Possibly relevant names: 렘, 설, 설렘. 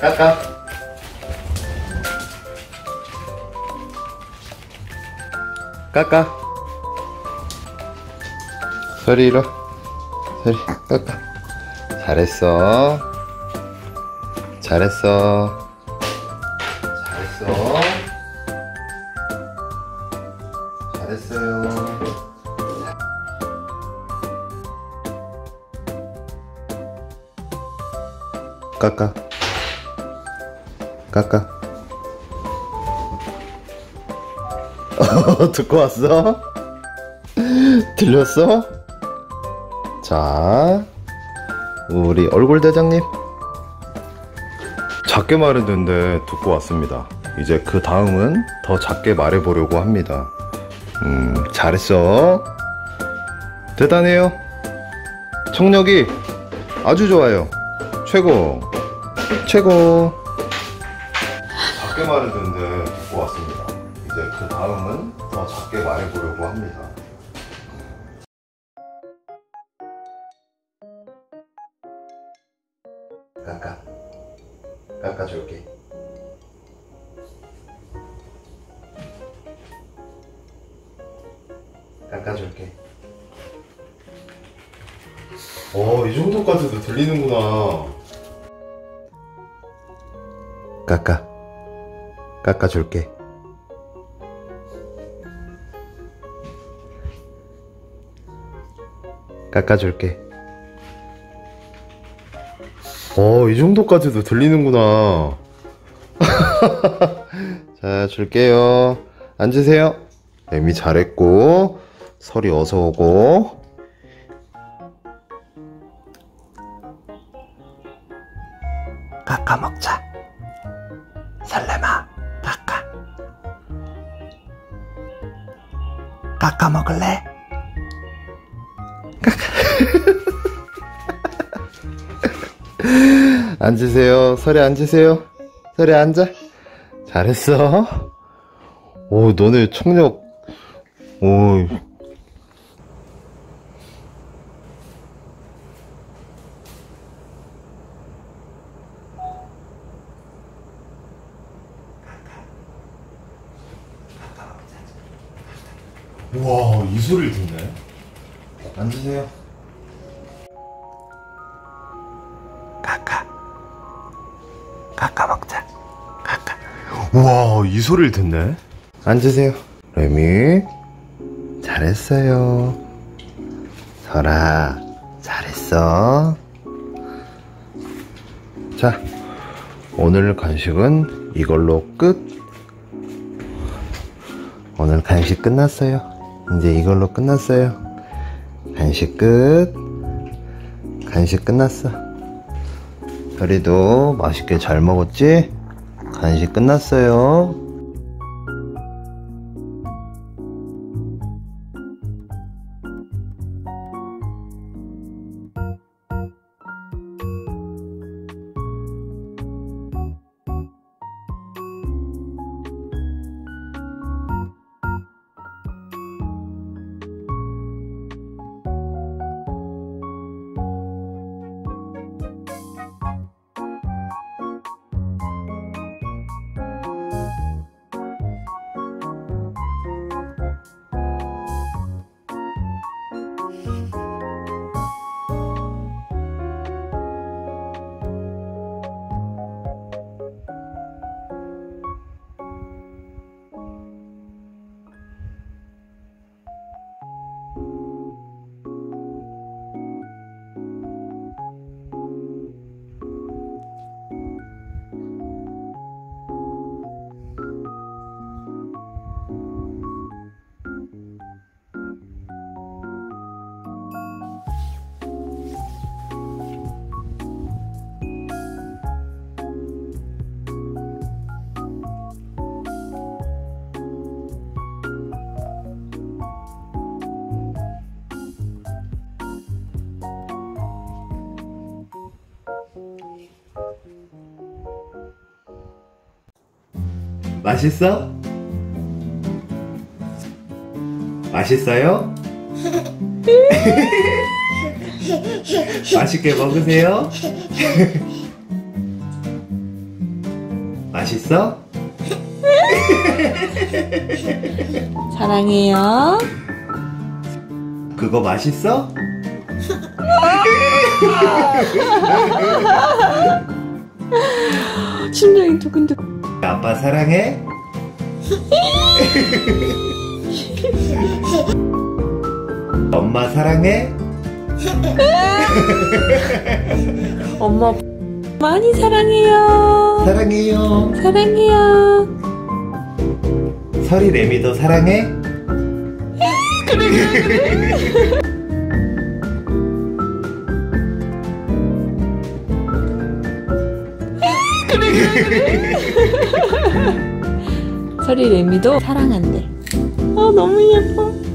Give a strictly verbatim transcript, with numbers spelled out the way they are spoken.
갈까? 깔까? 서리 일어. 서리 깔까? 잘했어. 잘했어. 잘했어. 잘했어요. 깔까? 깔까? 듣고 왔어? 들렸어? 자, 우리 얼굴 대장님 작게 말했는데 듣고 왔습니다. 이제 그 다음은 더 작게 말해보려고 합니다. 음, 잘했어. 대단해요. 청력이 아주 좋아요. 최고. 최고. 작게 말했는데 듣고 왔습니다. 이제 그 다음은 더 작게 말해보려고 합니다. 깎아. 깎아줄게. 깎아줄게. 어, 이 정도까지도 들리는구나. 깎아. 깎아줄게. 깎아줄게. 어, 이 정도까지도 들리는구나. 자, 줄게요. 앉으세요. 애미 잘했고, 설이 어서 오고. 깎아 먹자. 설렘아, 깎아. 깎아 먹을래? 앉으세요. 설이 앉으세요. 설이 앉아. 잘했어. 오, 너네 청력. 오. 우와, 이 소리를 듣네. 앉으세요. 깎아. 깎아 먹자. 깎아. 우와, 이 소리를 듣네. 앉으세요. 레미 잘했어요. 설아 잘했어. 자, 오늘 간식은 이걸로 끝. 오늘 간식 끝났어요. 이제 이걸로 끝났어요. 간식 끝. 간식 끝났어. 별이도 맛있게 잘 먹었지? 간식 끝났어요. 맛있어? 맛있어요? 맛있게 먹으세요. 맛있어? 사랑해요. 그거 맛있어? 심장이 두근두근. 아빠 사랑해? 엄마 사랑해? 엄마 많이 사랑해요. 사랑해요. 사랑해요. 설이 레미도 사랑해? 그래 그래 그래. 설이 레미도 사랑한대. 아 너무 예뻐.